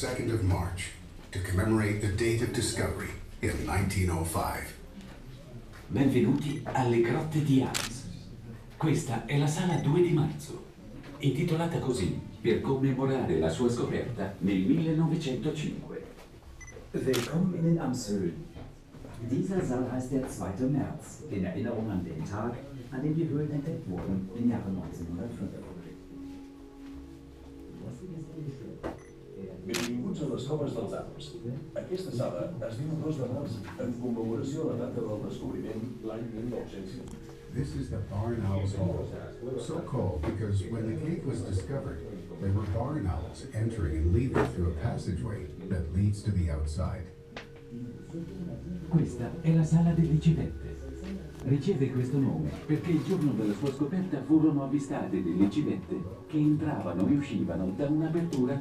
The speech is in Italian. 2nd of March, to commemorate the date of discovery in 1905. Benvenuti alle grotte di Hams. Questa è la sala 2 di marzo, intitolata così per commemorare la sua scoperta nel 1905. Willkommen in Hams Höhlen. Dieser Saal heißt der 2. März, in Erinnerung an den Tag, an dem die Höhlen entdeckt wurden, im Jahre 1905. Benvinguts a les Coves dels Hams. Aquesta sala es diu 2 de març en commemoració a la data del descobriment l'any 1905. This is the barn owl's hole, so called because when the cave was discovered, there were barn owls entering and leaving through a passageway that leads to the outside. Questa è la sala del ricevente. Riceve questo nome perché il giorno della sua scoperta furono avvistate delle civette che entravano e uscivano da un'apertura